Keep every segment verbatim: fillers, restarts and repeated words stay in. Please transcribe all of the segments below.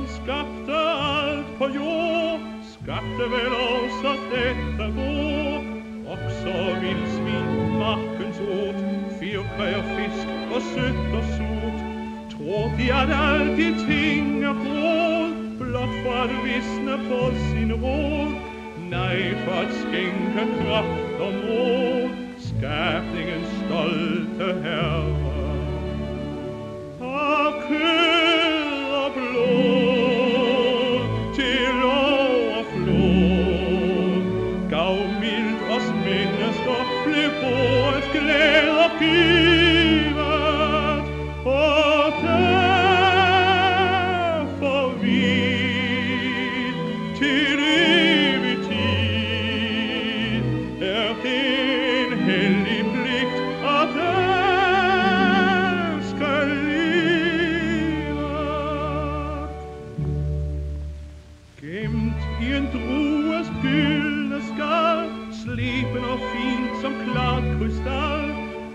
som skapte alt på jord, skapte vel også dette vår. Også vildsvin, markens ort, fyrkræ og fisk og sødt og surt. Tror de at alt de ting er råd, blot for at visne på sin råd? Nej, for at skænke kraft og mod, skabningens stolte herre.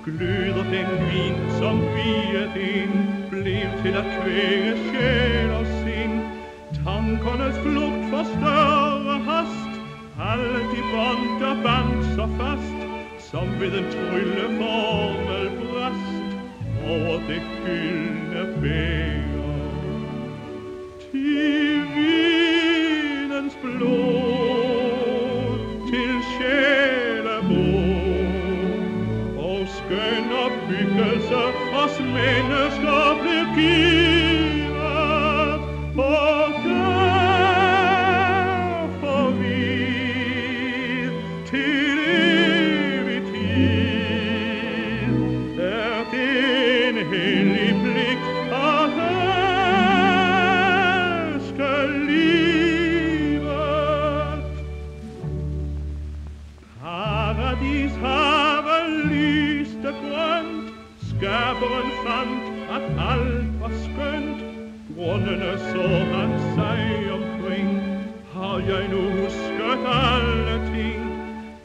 Gløder den vin, som viet ind, blev til at kvæge sjæl og sind. Tankernes flugt for større hast, alle de bånd, der bandt så fast, som ved en trylleformel brast over det gyldne bæger. Til vinens blod, til sjælemod, skøn opbyggelse os mennesker blev givet, og derfor vi til evig tid er det en hellig pligt at herske livet. Paradis have liv grønt, skaberen fandt, at alt var skønt. Grundene så han sig omkring, har jeg nu husket alle ting.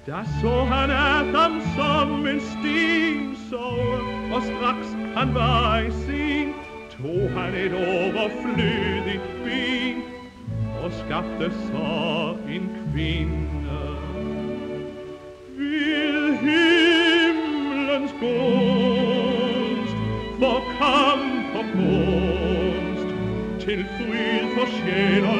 Da så han Adam som en sting, sove, og straks han var i seng, tog han et overflødigt ben, og skabte så en kvinde. Vil gunst, for kamp og kunst, til fryd for sjæl og